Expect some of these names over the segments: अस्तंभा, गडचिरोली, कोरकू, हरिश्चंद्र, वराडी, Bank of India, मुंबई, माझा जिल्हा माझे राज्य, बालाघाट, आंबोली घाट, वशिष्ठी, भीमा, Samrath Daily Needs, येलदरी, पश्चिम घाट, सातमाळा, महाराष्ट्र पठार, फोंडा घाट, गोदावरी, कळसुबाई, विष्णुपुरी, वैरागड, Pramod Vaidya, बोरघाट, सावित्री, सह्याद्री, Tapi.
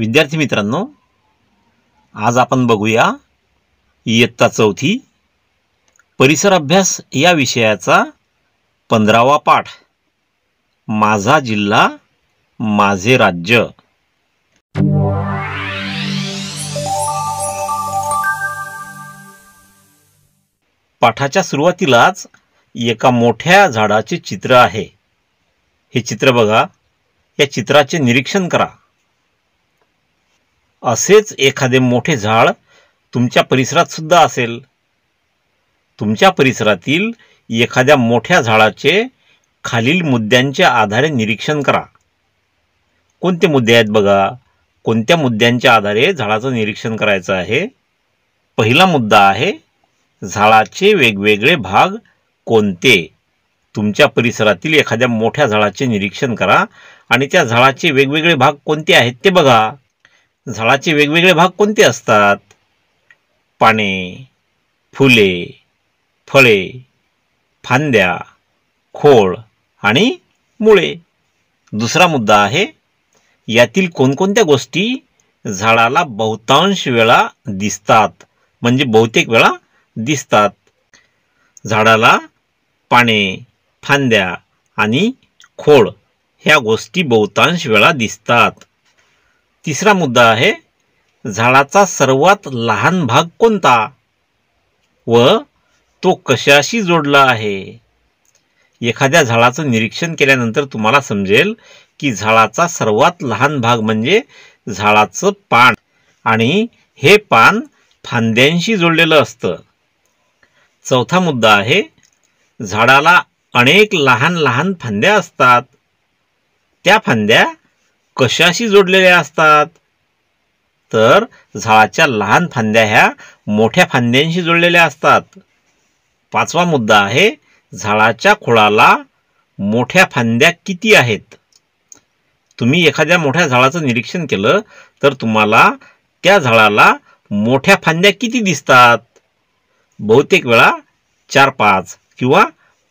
विद्यार्थी मित्रांनो, आज आपण बघूया इयत्ता चौथी परिसर अभ्यास या विषयाचा 15वा पाठ माझा जिल्हा माझे राज्य। पाठाच्या सुरुवातीलाच एका मोठ्या झाडाचे चित्र आहे। हे चित्र बघा, या चित्राचे निरीक्षण करा। असेच एखादे मोठे झाड तुमच्या परिसरात सुद्धा असेल। तुमच्या परिसरातील एखाद्या मोठ्या झाडाचे खालील मुद्द्यांच्या आधारे निरीक्षण करा। कोणते मुद्दे आहेत बघा, कोणत्या मुद्द्यांच्या आधारे झाडाचं निरीक्षण करायचं आहे। पहिला मुद्दा आहे झाडाचे वेगवेगळे भाग कोणते। तुमच्या परिसरातील एखाद्या मोठ्या झाडाचे निरीक्षण करा आणि त्या झाडाचे वेगवेगळे भाग कोणते आहेत ते बघा। झाडाचे वेगवेगळे भाग कोणते असतात? पाने, फुले, फळे, फांद्या, खोड आणि मुळे। दुसरा मुद्दा आहे यातील कोणकोणत्या गोष्टी झाडाला बहुतांश वेळा दिसतात, म्हणजे बहुतेक वेळा दिसतात। झाडाला पाने, फांद्या आणि खोड ह्या गोष्टी बहुतांश वेळा दिसतात। तिसरा मुद्दा आहे झाडाचा सर्वात लहान भाग कोणता व तो कशाशी जोडला आहे। एखाद्या झाडाचं निरीक्षण केल्यानंतर तुम्हाला समजेल की झाडाचा सर्वात लहान भाग म्हणजे झाडाचं पान, आणि हे पान फांद्यांशी जोडलेलं असतं। चौथा मुद्दा आहे झाडाला अनेक लहान लहान फांद्या असतात। त्या फांद्या कशाशी जोडलेल्या असतात? तर झाडाच्या लहान फांद्या ह्या मोठ्या फांद्यांशी जोडलेल्या असतात। पाचवा मुद्दा आहे झाडाच्या खोडाला मोठ्या फांद्या किती आहेत। तुम्ही एखाद्या मोठ्या झाडाचं निरीक्षण केलं तर तुम्हाला त्या झाडाला मोठ्या फांद्या किती दिसतात? बहुतेक वेळा 4-5 किंवा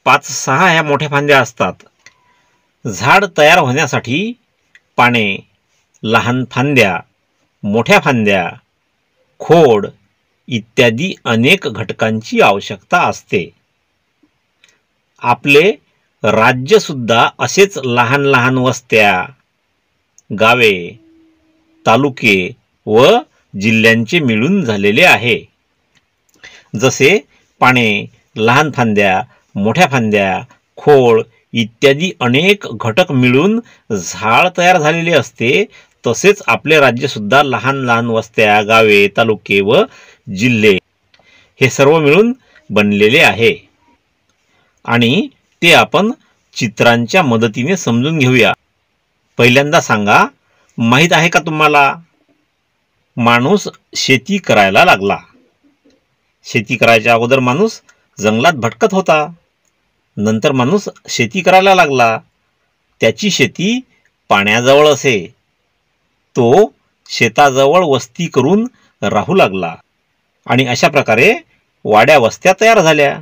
5-6 ह्या मोठ्या फांद्या असतात। झाड तयार होण्यासाठी पाने, लहान फांद्या, मोठ्या फांद्या, खोड इत्यादी अनेक घटकांची आवश्यकता असते। आपले राज्यसुद्धा असेच लहान लहान वस्त्या, गावे, तालुके व जिल्ह्यांचे मिळून झालेले आहे। जसे पाने, लहान फांद्या, मोठ्या फांद्या, खोड इत्यादी अनेक घटक मिळून झाड तयार झालेले असते, तसेच आपले राज्यसुद्धा लहान लहान वस्त्या, गावे, तालुके व जिल्हे हे सर्व मिळून बनलेले आहे। आणि ते आपण चित्रांच्या मदतीने समजून घेऊया। पहिल्यांदा सांगा, माहीत आहे का तुम्हाला? माणूस शेती करायला लागला। शेती करायच्या अगोदर माणूस जंगलात भटकत होता, नंतर माणूस शेती करायला लागला। त्याची शेती पाण्याजवळ असे, तो शेताजवळ वस्ती करून राहू लागला आणि अशा प्रकारे वाड्या वस्त्या तयार झाल्या।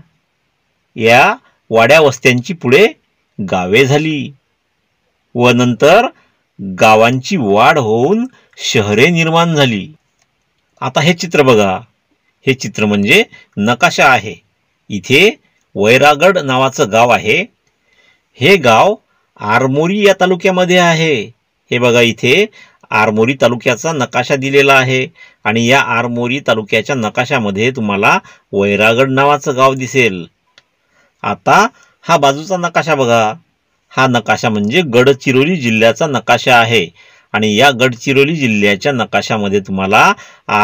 या वाड्या वस्त्यांची पुढे गावे झाली व नंतर गावांची वाढ होऊन शहरे निर्माण झाली। आता हे चित्र बघा, हे चित्र म्हणजे नकाशा आहे। इथे वैरागड नावाचं गाव आहे। हे गाव आरमोरी या तालुक्यामध्ये आहे। हे बघा, इथे आरमोरी तालुक्याचा नकाशा दिलेला आहे आणि या आरमोरी तालुक्याच्या नकाशामध्ये तुम्हाला वैरागड नावाचं गाव दिसेल। आता हा बाजूचा नकाशा बघा, हा नकाशा म्हणजे गडचिरोली जिल्ह्याचा नकाशा आहे आणि या गडचिरोली जिल्ह्याच्या नकाशामध्ये तुम्हाला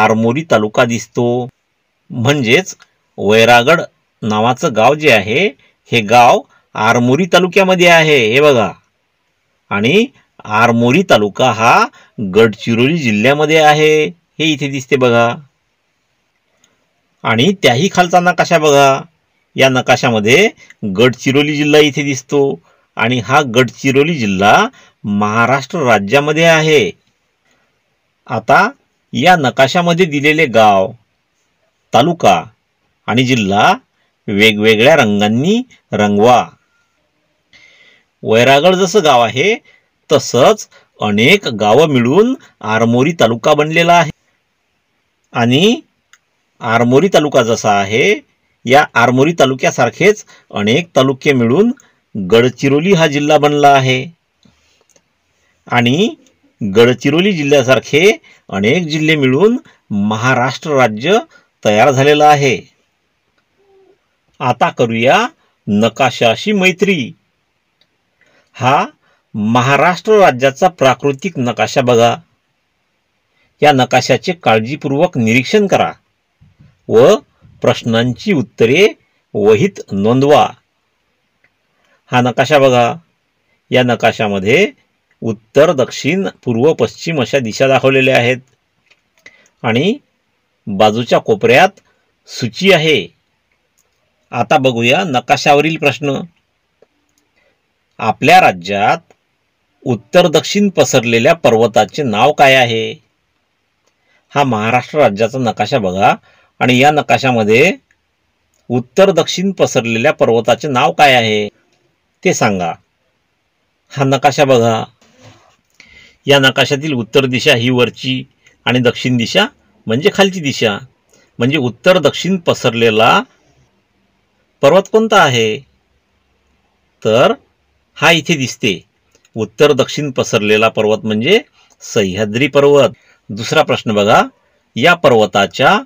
आरमोरी तालुका दिसतो। म्हणजेच वैरागड नावाचं गाव जे आहे हे गाव आरमोरी तालुक्यामध्ये आहे। हे बघा, आणि आरमोरी तालुका हा गडचिरोली जिल्ह्यामध्ये आहे, हे इथे दिसते बघा। आणि त्याही खालचा नकाशा बघा, या नकाशामध्ये गडचिरोली जिल्हा इथे दिसतो आणि हा गडचिरोली जिल्हा महाराष्ट्र राज्यामध्ये आहे। आता या नकाशामध्ये दिलेले गाव, तालुका आणि जिल्हा वेगवेगळ्या रंगांनी रंगवा। वैरागड जसं गाव आहे तसंच अनेक गावं मिळून आरमोरी तालुका बनलेला आहे। आणि आरमोरी तालुका जसा आहे या आरमोरी तालुक्यासारखेच अनेक तालुके मिळून गडचिरोली हा जिल्हा बनला आहे। आणि गडचिरोली जिल्ह्यासारखे अनेक जिल्हे मिळून महाराष्ट्र राज्य तयार झालेला आहे। आता करूया नकाशाशी मैत्री। हा महाराष्ट्र राज्याचा प्राकृतिक नकाशा बघा। या नकाशाचे काळजीपूर्वक निरीक्षण करा व प्रश्नांची उत्तरे वहीत नोंदवा। हा नकाशा बघा, या नकाशामध्ये उत्तर दक्षिण पूर्व पश्चिम अशा दिशा दाखवलेल्या आहेत आणि बाजूच्या कोपऱ्यात सूची आहे। आता बघूया नकाशावरील प्रश्न। आपल्या राज्यात उत्तर दक्षिण पसरलेल्या पर्वताचे नाव काय आहे? हा महाराष्ट्र राज्याचा नकाशा बघा आणि या नकाशामध्ये उत्तर दक्षिण पसरलेल्या पर्वताचे नाव काय आहे ते सांगा। हा नकाशा बघा, या नकाशातील उत्तर दिशा ही वरची आणि दक्षिण दिशा म्हणजे खालची दिशा, म्हणजे उत्तर दक्षिण पसरलेला पर्वत कोणता आहे? तर हा इथे दिसते उत्तर दक्षिण पसरलेला पर्वत म्हणजे सह्याद्री पर्वत। दुसरा प्रश्न बघा, या पर्वताच्या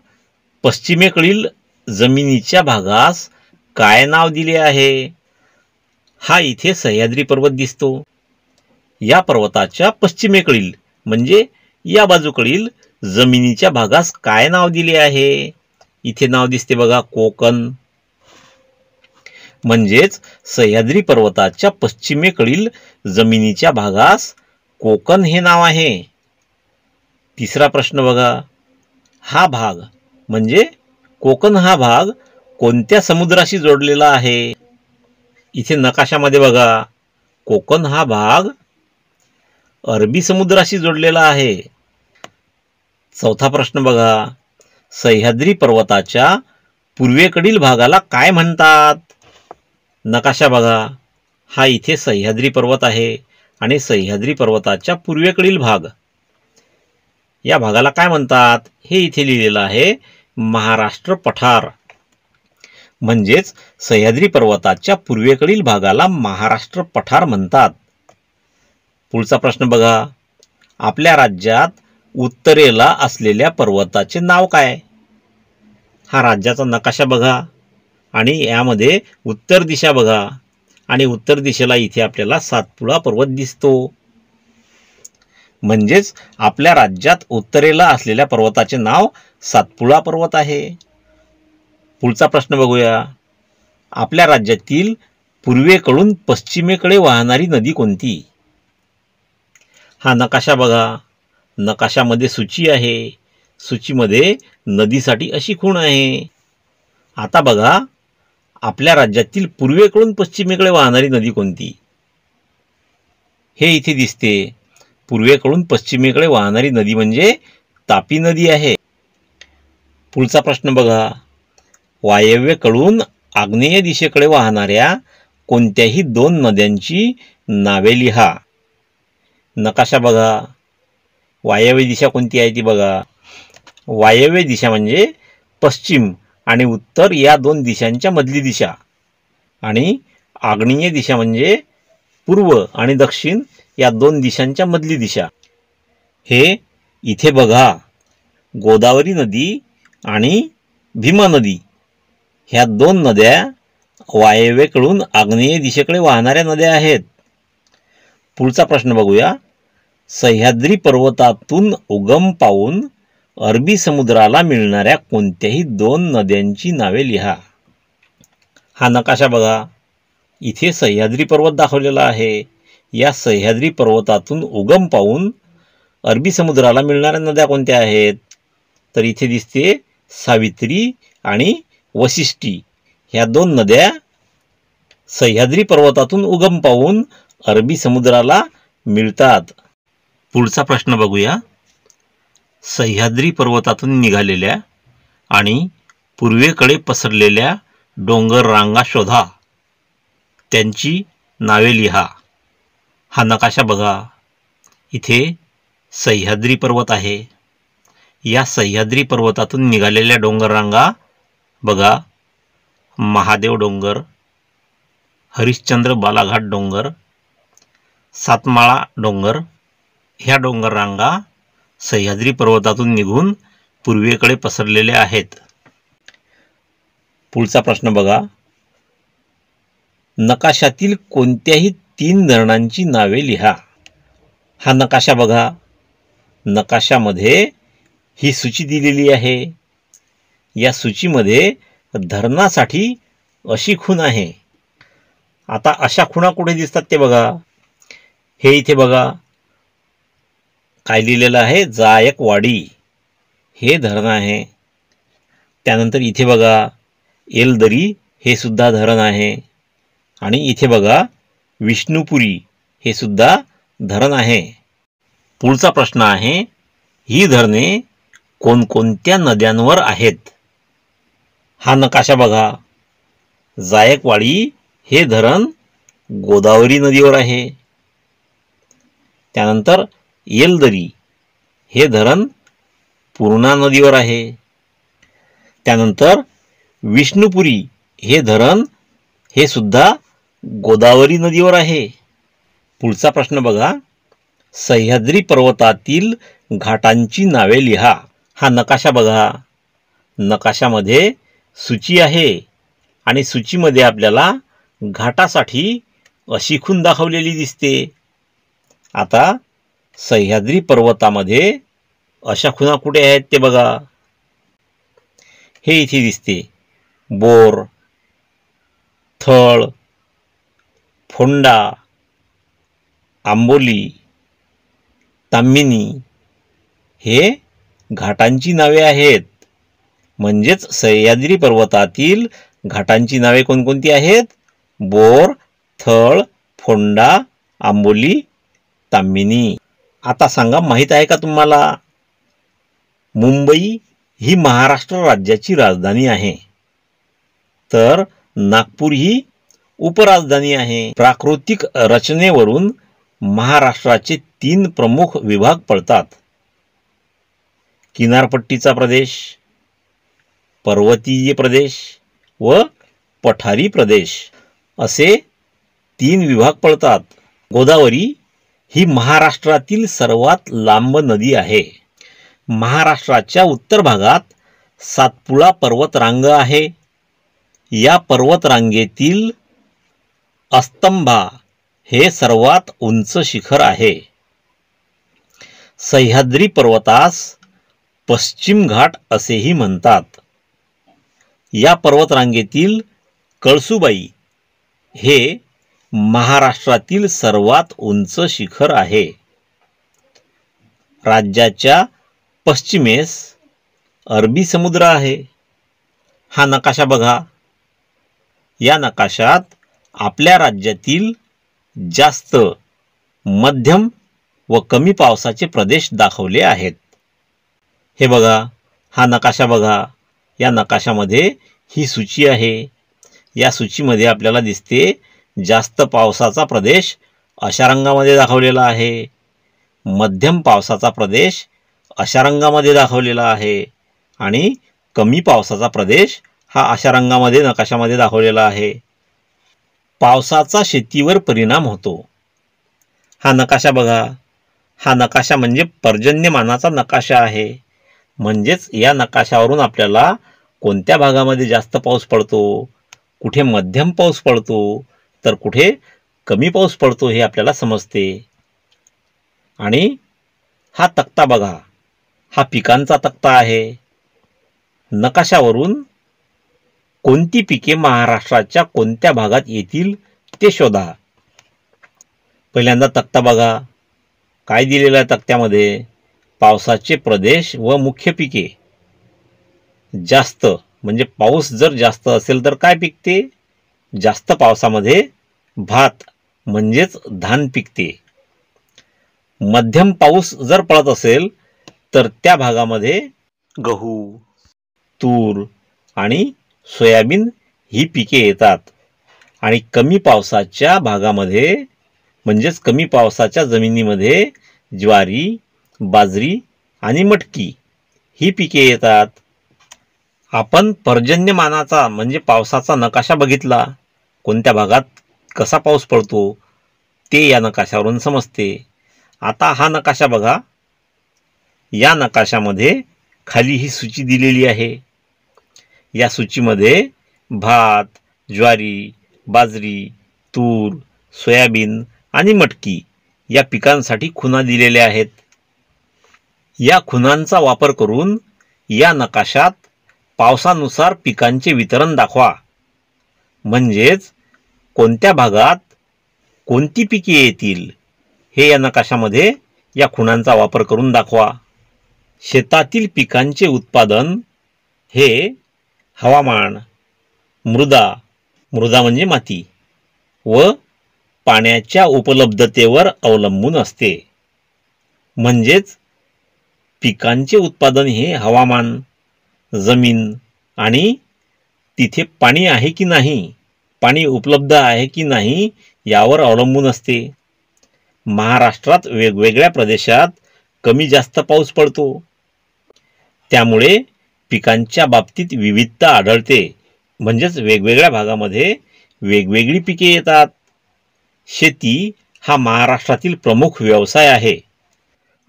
पश्चिमेकडील जमिनीच्या भागास काय नाव दिले आहे? हा इथे सह्याद्री पर्वत दिसतो। या पर्वताच्या पश्चिमेकडील म्हणजे या बाजूकडील जमिनीच्या भागास काय नाव दिले आहे? इथे नाव दिसते बघा कोकण। म्हणजेच सह्याद्री पर्वताच्या पश्चिमेकडील जमिनीच्या भागास कोकण हे नाव आहे। तिसरा प्रश्न बघा, हा भाग म्हणजे कोकण हा भाग कोणत्या समुद्राशी जोडलेला आहे? इथे नकाशामध्ये बघा कोकण हा भाग अरबी समुद्राशी जोडलेला आहे। चौथा प्रश्न बघा, सह्याद्री पर्वताच्या पूर्वेकडील भागाला काय म्हणतात? नकाशा बघा, हा इथे सह्याद्री पर्वत आहे आणि सह्याद्री पर्वताच्या पूर्वेकडील भाग या भागाला काय म्हणतात हे इथे लिहिलेलं आहे महाराष्ट्र पठार। म्हणजेच सह्याद्री पर्वताच्या पूर्वेकडील भागाला महाराष्ट्र पठार म्हणतात। पुढचा प्रश्न बघा, आपल्या राज्यात उत्तरेला असलेल्या पर्वताचे नाव काय? हा राज्याचा नकाशा बघा आणि यामध्ये उत्तर दिशा बघा आणि उत्तर दिशेला इथे आपल्याला सातपुडा पर्वत दिसतो। म्हणजेच आपल्या राज्यात उत्तरेला असलेल्या पर्वताचे नाव सातपुडा पर्वत आहे। पुढचा प्रश्न बघूया, आपल्या राज्यातील पूर्वेकडून पश्चिमेकडे वाहणारी नदी कोणती? हा नकाशा बघा, नकाशामध्ये सूची आहे, सूचीमध्ये नदीसाठी अशी खूण आहे। आता बघा, आपल्या राज्यातील पूर्वेकडून पश्चिमेकडे वाहणारी नदी कोणती? हे इथे दिसते पूर्वेकडून पश्चिमेकडे वाहणारी नदी म्हणजे तापी नदी आहे। पुढचा प्रश्न बघा, वायव्येकडून आग्नेय दिशेकडे वाहणाऱ्या कोणत्याही दोन नद्यांची नावे लिहा। नकाशा बघा, वायव्य दिशा कोणती आहे ती बघा। वायव्य दिशा म्हणजे पश्चिम आणि उत्तर या दोन दिशांच्या मधली दिशा आणि आग्नेय दिशा म्हणजे पूर्व आणि दक्षिण या दोन दिशांच्या मधली दिशा। हे इथे बघा गोदावरी नदी आणि भीमा नदी ह्या दोन नद्या वायव्येकडून आग्नेय दिशेकडे वाहणाऱ्या नद्या आहेत। पुढचा प्रश्न बघूया, सह्याद्री पर्वतातून उगम पावून अरबी समुद्राला मिळणाऱ्या कोणत्याही दोन नद्यांची नावे लिहा। हा नकाशा बघा, इथे सह्याद्री पर्वत दाखवलेला आहे। या सह्याद्री पर्वतातून उगम पावून अरबी समुद्राला मिळणाऱ्या नद्या कोणत्या आहेत? तर इथे दिसते सावित्री आणि वशिष्ठी ह्या दोन नद्या सह्याद्री पर्वतातून उगम पावून अरबी समुद्राला मिळतात। पुढचा प्रश्न बघूया, सह्याद्री पर्वतातून निघालेल्या आणि पूर्वेकडे पसरलेल्या डोंगर रांगा शोधा, त्यांची नावे लिहा। हा नकाशा बघा, इथे सह्याद्री पर्वत आहे। या सह्याद्री पर्वतातून निघालेल्या डोंगररांगा बघा, महादेव डोंगर, हरिश्चंद्र बालाघाट डोंगर, सातमाळा डोंगर, ह्या डोंगररांगा सह्याद्री पर्वतातून निघून पूर्वेकडे पसरलेले आहेत। पुढचा प्रश्न बघा, नकाशातील कोणत्याही तीन धरणांची नावे लिहा। हा नकाशा बघा, नकाशामध्ये ही सूची दिलेली आहे। या सूचीमध्ये धरणासाठी अशी खूण आहे। आता अशा खुणा कुठे दिसतात ते बघा, हे इथे बघा काय लिहिलेलं आहे, जायकवाडी हे धरण आहे। त्यानंतर इथे बघा येलदरी हे सुद्धा धरण आहे आणि इथे बघा विष्णुपुरी हे सुद्धा धरण आहे। पुढचा प्रश्न आहे, ही धरणे कोणकोणत्या नद्यांवर आहेत। हा नकाशा बघा, जायकवाडी हे धरण गोदावरी नदीवर आहे। त्यानंतर येलदरी हे धरण पूर्णा नदीवर आहे। त्यानंतर विष्णुपुरी हे धरण हे सुद्धा गोदावरी नदीवर आहे। पुढचा प्रश्न बघा, सह्याद्री पर्वतातील घाटांची नावे लिहा। हा नकाशा बघा, नकाशामध्ये सूची आहे आणि सूचीमध्ये आपल्याला घाटासाठी अशी खूण दाखवलेली दिसते। आता सह्याद्री पर्वतामध्ये अशा खुणा कुठे आहेत ते बघा, हे इथे दिसते, बोर, थळ, फोंडा, आंबोली, ताम्हीणी हे घाटांची नावे आहेत। म्हणजेच सह्याद्री पर्वतातील घाटांची नावे कोणकोणती आहेत, बोर, थळ, फोंडा, आंबोली, ताम्हीणी। आता सांगा, माहित आहे का तुम्हाला, मुंबई ही महाराष्ट्र राज्याची राजधानी आहे, तर नागपूर ही उपराजधानी आहे। प्राकृतिक रचनेवरून महाराष्ट्राचे तीन प्रमुख विभाग पडतात, किनारपट्टीचा प्रदेश, पर्वतीय प्रदेश व पठारी प्रदेश, असे तीन विभाग पडतात। गोदावरी ही महाराष्ट्रातील सर्वात लांब नदी आहे। महाराष्ट्राच्या उत्तर भागात सातपुडा पर्वतरांग आहे। या पर्वतरांगेतील अस्तंभा हे सर्वात उंच शिखर आहे। सह्याद्री पर्वतास पश्चिम घाट असेही म्हणतात। या पर्वतरांगेतील कळसुबाई हे महाराष्ट्रातील सर्वात उंच शिखर आहे। राज्याच्या पश्चिमेस अरबी समुद्र आहे। हा नकाशा बघा, या नकाशात आपल्या राज्यातील जास्त, मध्यम व कमी पावसाचे प्रदेश दाखवले आहेत। हे बघा, हा नकाशा बघा, या नकाशामध्ये ही सूची आहे। या सूचीमध्ये आपल्याला दिसते जास्त पावसाचा प्रदेश अशा रंगामध्ये दाखवलेला आहे, मध्यम पावसाचा प्रदेश अशा रंगामध्ये दाखवलेला आहे आणि कमी पावसाचा प्रदेश हा अशा रंगामध्ये नकाशामध्ये दाखवलेला आहे। पावसाचा शेतीवर परिणाम होतो। हा नकाशा बघा, हा नकाशा म्हणजे पर्जन्यमानाचा नकाशा आहे। म्हणजेच या नकाशावरून आपल्याला कोणत्या भागामध्ये जास्त पाऊस पडतो, कुठे मध्यम पाऊस पडतो तर कुठे कमी पाऊस पडतो हे आपल्याला समजते। आणि हा तक्ता बघा, हा पिकांचा तक्ता आहे। नकाशावरून कोणती पिके महाराष्ट्राच्या कोणत्या भागात येतील ते शोधा। पहिल्यांदा तक्ता बघा, काय दिलेलं आहे तक्त्यामध्ये, पावसाचे प्रदेश व मुख्य पिके। जास्त म्हणजे पाऊस जर जास्त असेल तर काय पिकते, जास्त पावसामध्ये भात म्हणजेच धान पिकते। मध्यम पाऊस जर पडत असेल तर त्या भागामध्ये गहू, तूर आणि सोयाबीन ही पिके येतात। आणि कमी पावसाच्या भागामध्ये म्हणजेच कमी पावसाच्या जमिनीमध्ये ज्वारी, बाजरी आणि मटकी ही पिके येतात। आपण पर्जन्यमानाचा म्हणजे पावसाचा नकाशा बघितला, कोणत्या भागात कसा पाऊस पडतो ते या नकाशावरून समजते। आता हा नकाशा बघा, या नकाशामध्ये खाली ही सूची दिलेली आहे। या सूचीमध्ये भात, ज्वारी, बाजरी, तूर, सोयाबीन आणि मटकी या पिकांसाठी खुणा दिलेल्या आहेत। या खुणांचा वापर करून या नकाशात पावसानुसार पिकांचे वितरण दाखवा, म्हणजेच कोणत्या भागात कोणती पिके येतील हे या नकाशामध्ये या खुणांचा वापर करून दाखवा। शेतातील पिकांचे उत्पादन हे हवामान, मृदा, मृदा म्हणजे माती, व पाण्याच्या उपलब्धतेवर अवलंबून असते। म्हणजेच पिकांचे उत्पादन हे हवामान, जमीन आणि तिथे पाणी आहे की नाही, पाणी उपलब्ध आहे की नाही यावर अवलंबून असते। महाराष्ट्रात वेगवेगळ्या प्रदेशात कमी जास्त पाऊस पडतो, त्यामुळे पिकांच्या बाबतीत विविधता आढळते। म्हणजेच वेगवेगळ्या भागामध्ये वेगवेगळी पिके येतात। शेती हा महाराष्ट्रातील प्रमुख व्यवसाय आहे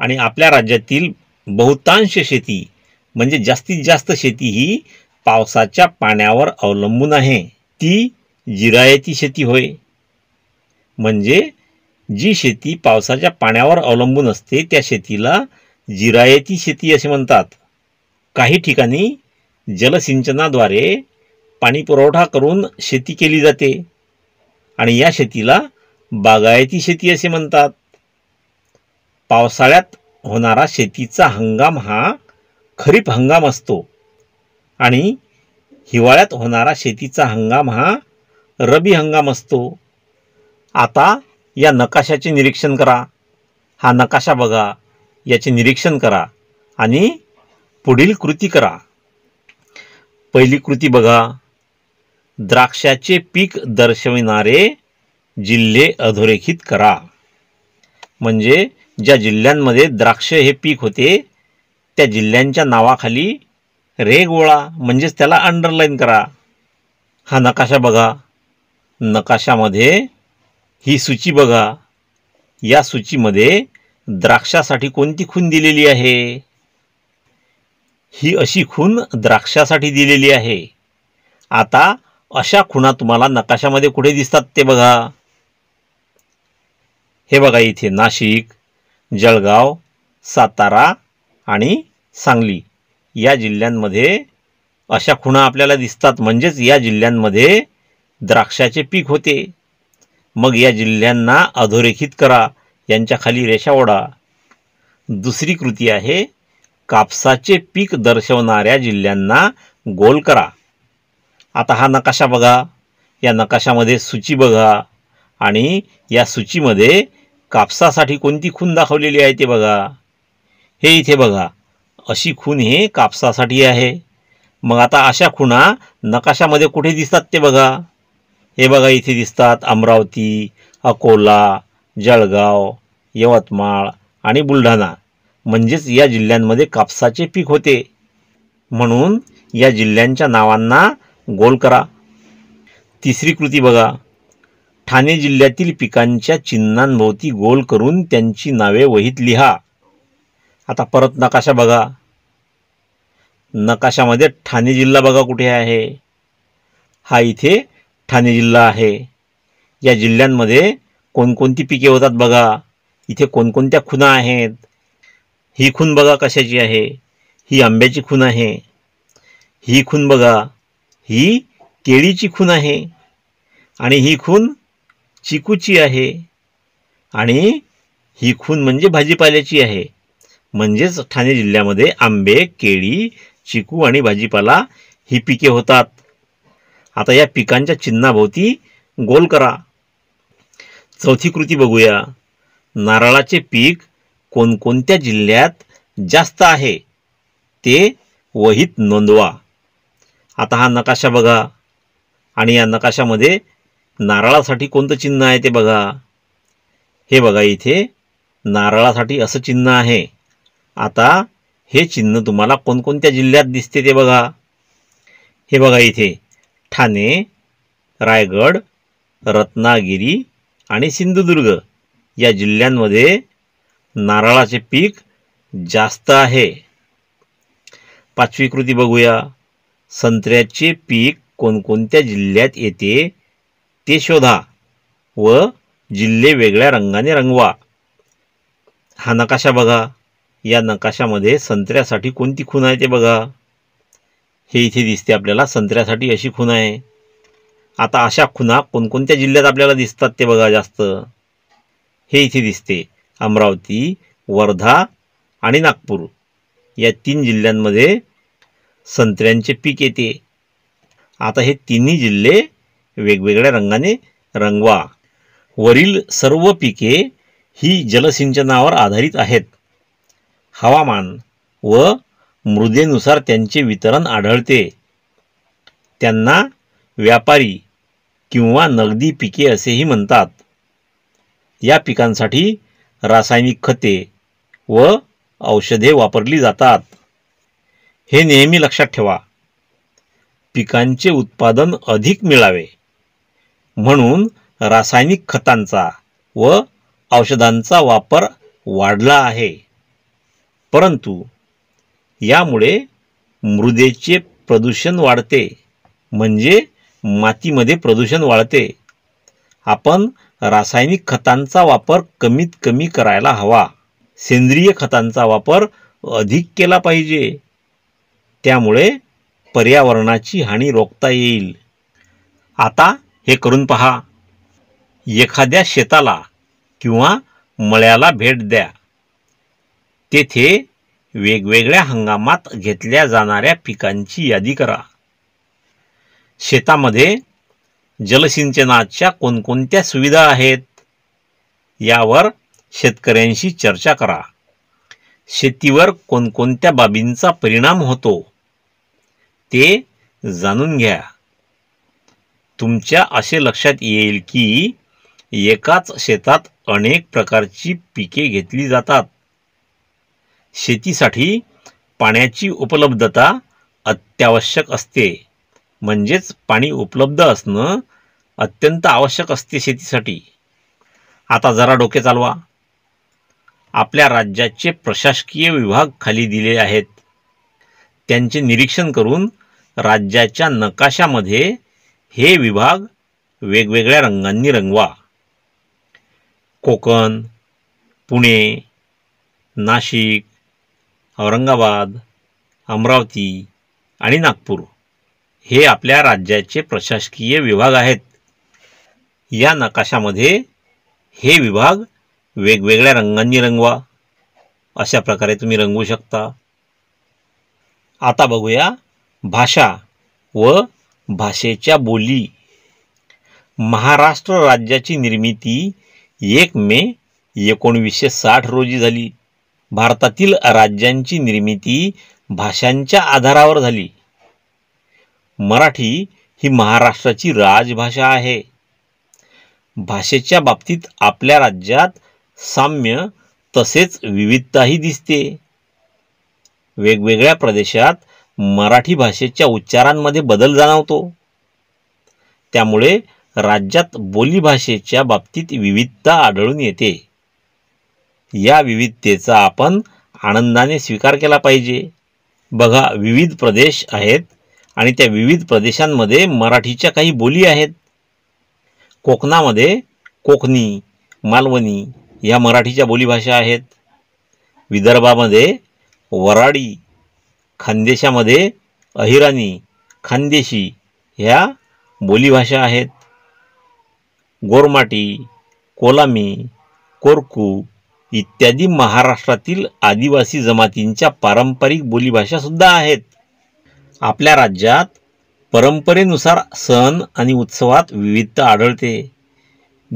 आणि आपल्या राज्यातील बहुतांश शेती म्हणजे जास्तीत जास्त शेती ही पावसाच्या पाण्यावर अवलंबून आहे, ती जिरायती शेती होय। म्हणजे जी शेती पावसाच्या पाण्यावर अवलंबून असते त्या शेतीला जिरायती शेती असे म्हणतात। काही ठिकाणी जलसिंचनाद्वारे पाणी पुरवठा करून शेती केली जाते आणि या शेतीला बागायती शेती असे म्हणतात। पावसाळ्यात होणारा शेतीचा हंगाम हा खरीप हंगाम असतो आणि हिवाळ्यात होणारा शेतीचा हंगाम हा रबी हंगाम असतो। आता या नकाशाचे निरीक्षण करा, हा नकाशा बघा, याचे निरीक्षण करा आणि पुढील कृती करा। पहिली कृती बघा, द्राक्षाचे पीक दर्शविणारे जिल्हे अधोरेखित करा। म्हणजे ज्या जिल्ह्यांमध्ये द्राक्ष हे पीक होते त्या जिल्ह्यांच्या नावाखाली रेघोळा म्हणजेच त्याला अंडरलाईन करा। हा नकाशा बघा, नकाशामध्ये ही सूची बघा, या सूचीमध्ये द्राक्षासाठी कोणती खूण दिलेली आहे, ही अशी खूण द्राक्षासाठी दिलेली आहे। आता अशा खुणा तुम्हाला नकाशामध्ये कुठे दिसतात ते बघा। हे बघा, इथे नाशिक, जळगाव, सातारा आणि सांगली या जिल्ह्यांमध्ये अशा खुणा आपल्याला दिसतात। म्हणजेच या जिल्ह्यांमध्ये द्राक्षाचे पीक होते, मग या जिल्ह्यांना अधोरेखित करा, यांच्या खाली रेषा ओढा। दुसरी कृती आहे, कापसाचे पीक दर्शवणाऱ्या जिल्ह्यांना गोल करा। आता हा नकाशा बघा, या नकाशामध्ये सूची बघा आणि या सूचीमध्ये कापसासाठी कोणती खूण दाखवलेली आहे ते बघा। हे इथे बघा, अशी खूण हे कापसासाठी आहे। मग आता अशा खुणा नकाशामध्ये कुठे दिसतात ते बघा। हे बघा, इथे दिसतात अमरावती, अकोला, जळगाव, यवतमाळ आणि बुलढाणा। म्हणजेच या जिल्ह्यांमध्ये कापसाचे पीक होते, म्हणून या जिल्ह्यांच्या नावांना गोल करा। तिसरी कृती बघा, ठाणे जिल्ह्यातील पिकांच्या चिन्हांभोवती गोल करून त्यांची नावे वहीत लिहा। आता परत नकाशा बघा, नकाशामध्ये ठाणे जिल्हा बघा कुठे आहे, हा इथे ठाणे जिल्हा आहे। या जिल्ह्यांमध्ये कोणकोणती पिके होतात बघा, इथे कोणकोणत्या खुणा आहेत। ही खूण बघा कशाची आहे, ही आंब्याची खूण आहे। ही खूण बघा, ही केळीची खूण आहे आणि ही खूण चिकूची आहे आणि ही खूण म्हणजे भाजीपाल्याची आहे। म्हणजेच ठाणे जिल्ह्यामध्ये आंबे, केळी, चिकू आणि भाजीपाला ही पिके होतात। आता या पिकांच्या चिन्हाभोवती गोल करा। चौथी कृती बघूया, नारळाचे पीक कोणकोणत्या जिल्ह्यात जास्त आहे ते वहीत नोंदवा। आता हा नकाशा बघा आणि या नकाशामध्ये नारळासाठी कोणतं चिन्ह आहे ते बघा। हे बघा, इथे नारळासाठी असं चिन्ह आहे। आता हे चिन्ह तुम्हाला कोणकोणत्या जिल्ह्यात दिसते ते बघा। हे बघा इथे ठाणे, रायगड, रत्नागिरी आणि सिंधुदुर्ग या जिल्ह्यांमध्ये नारळाचे पीक जास्त आहे। पाचवी कृती बघूया, संत्र्याचे पीक कोणकोणत्या जिल्ह्यात येते ते शोधा व जिल्हे वेगळ्या रंगाने रंगवा। हा नकाशा बघा, या नकाशामध्ये संत्र्यासाठी कोणती खूण आहे ते बघा। हे इथे दिसते आपल्याला संत्र्यासाठी अशी खूण आहे। आता अशा खुणा कोणकोणत्या जिल्ह्यात आपल्याला दिसतात ते बघा जास्त। हे इथे दिसते अमरावती, वर्धा आणि नागपूर या तीन जिल्ह्यांमध्ये संत्र्यांचे पीक येते। आता हे तिन्ही जिल्हे वेगवेगळ्या रंगाने रंगवा। वरील सर्व पिके ही जलसिंचनावर आधारित आहेत। हवामान व मृदेनुसार त्यांचे वितरण आढळते। त्यांना व्यापारी किंवा नगदी पिके असेही म्हणतात। या पिकांसाठी रासायनिक खते व औषधे वापरली जातात। हे नेहमी लक्षात ठेवा। पिकांचे उत्पादन अधिक मिळावे म्हणून रासायनिक खतांचा व औषधांचा वापर वाढला आहे, परंतु यामुळे मृदेचे प्रदूषण वाढते, म्हणजे मातीमध्ये प्रदूषण वाढते। आपण रासायनिक खतांचा वापर कमीत कमी करायला हवा। सेंद्रिय खतांचा वापर अधिक केला पाहिजे, त्यामुळे पर्यावरणाची हानी रोखता येईल। आता हे करून पहा। एखाद्या शेताला किंवा मळ्याला भेट द्या। तेथे वेगवेगळ्या हंगामात घेतल्या जाणाऱ्या पिकांची यादी करा। शेतामध्ये जलसिंचनाच्या कोणकोणत्या सुविधा आहेत यावर शेतकऱ्यांशी चर्चा करा। शेतीवर कोणकोणत्या बाबींचा परिणाम होतो ते जाणून घ्या। तुमच्या असे लक्षात येईल की एकाच शेतात अनेक प्रकारची पिके घेतली जातात। शेतीसाठी पाण्याची उपलब्धता अत्यावश्यक असते, म्हणजेच पाणी उपलब्ध असणं अत्यंत आवश्यक असते शेतीसाठी। आता जरा डोके चालवा। आपल्या राज्याचे प्रशासकीय विभाग खाली दिले आहेत। त्यांचे निरीक्षण करून राज्याच्या नकाशामध्ये हे विभाग वेगवेगळ्या रंगांनी रंगवा। कोकण, पुणे, नाशिक, औरंगाबाद, अमरावती आणि नागपूर हे आपल्या राज्याचे प्रशासकीय विभाग आहेत। या नकाशामध्ये हे विभाग वेगवेगळ्या रंगांनी रंगवा। अशा प्रकारे तुम्ही रंगवू शकता। आता बघूया भाषा व भाषेच्या बोली। महाराष्ट्र राज्याची निर्मिती 1 मे 1960 रोजी झाली। भारतातील राज्यांची निर्मिती भाषांच्या आधारावर झाली। मराठी ही महाराष्ट्राची राजभाषा आहे। भाषेच्या बाबतीत आपल्या राज्यात साम्य तसेच विविधताही दिसते। वेगवेगळ्या प्रदेशात मराठी भाषेच्या उच्चारांमध्ये बदल जाणवतो, त्यामुळे राज्यात बोलीभाषेच्या बाबतीत विविधता आढळून येते। या विविधतेचा आपण आनंदाने स्वीकार केला पाहिजे। बघा, विविध प्रदेश आहेत आणि त्या विविध प्रदेशांमध्ये मराठीच्या काही बोली आहेत। कोकणामध्ये कोकणी, मालवणी या मराठीच्या बोलीभाषा आहेत। विदर्भामध्ये वराडी, खानदेशामध्ये अहिराणी, खानदेशी ह्या बोलीभाषा आहेत। गोरमाटी, कोलामी, कोरकू इत्यादी महाराष्ट्रातील आदिवासी जमातींच्या पारंपरिक बोलीभाषासुद्धा आहेत। आपल्या राज्यात परंपरेनुसार सण आणि उत्सवात विविधता आढळते।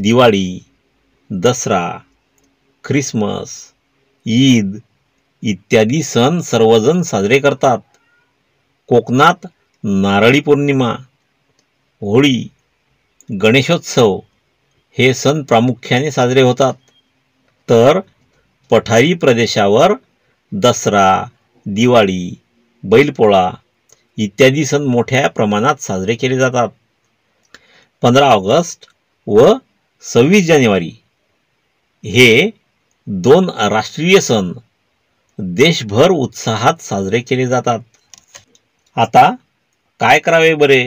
दिवाळी, दसरा, ख्रिसमस, ईद इत्यादी सण सर्वजण साजरे करतात। कोकणात नारळी पौर्णिमा, होळी, गणेशोत्सव हे सण प्रामुख्याने साजरे होतात, तर पठारी प्रदेशावर दसरा, दिवाळी, बैलपोळा इत्यादी सण मोठ्या प्रमाणात साजरे केले जातात। 15 ऑगस्ट व 26 जानेवारी हे दोन राष्ट्रीय सण देशभर उत्साहात साजरे केले जातात। आता काय करावे बरे?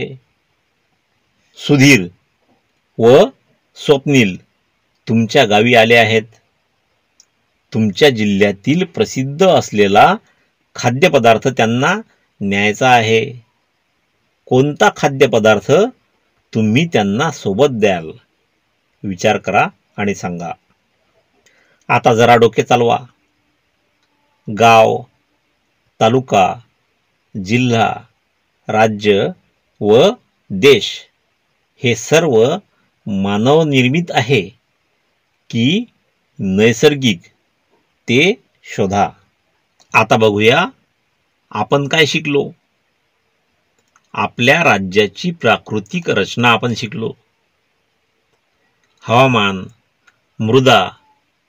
सुधीर व स्वप्नील तुमच्या गावी आले आहेत। तुमच्या जिल्ह्यातील प्रसिद्ध असलेला खाद्यपदार्थ त्यांना न्यायचा आहे। कोणता खाद्यपदार्थ तुम्ही त्यांना सोबत द्याल? विचार करा आणि सांगा। आता जरा डोके चालवा। गाव, तालुका, जिल्हा, राज्य व देश हे सर्व मानवनिर्मित आहे की नैसर्गिक ते शोधा। आता बघूया आपण काय शिकलो। आपल्या राज्याची प्राकृतिक रचना आपण शिकलो। हवामान, मृदा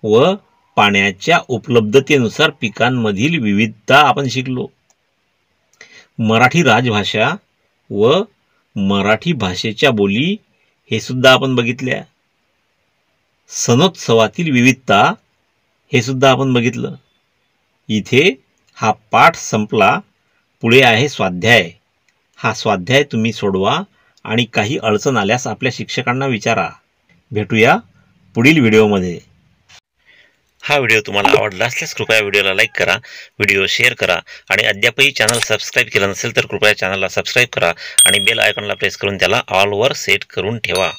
व पाण्याच्या उपलब्धतेनुसार पिकांमधील विविधता आपण शिकलो। मराठी राजभाषा व मराठी भाषेच्या बोली हे सुद्धा आपण बघितल्या। सणोत्सवातील विविधता हे सुद्धा आपण बघितलं। इथे हा पाठ संपला। पुढे आहे स्वाध्याय। हा स्वाध्याय तुम्ही सोडवा आणि काही अडचण आल्यास आपल्या शिक्षकांना विचारा। भेटूया पुढील व्हिडिओमध्ये। हा व्हिडिओ तुम्हाला आवडला असल्यास कृपया व्हिडिओला लाईक करा, व्हिडिओ शेअर करा आणि अद्यापही चॅनल सबस्क्राईब केलं नसेल तर कृपया चॅनलला सबस्क्राईब करा आणि बेल आयकॉनला प्रेस करून त्याला ऑलवर सेट करून ठेवा।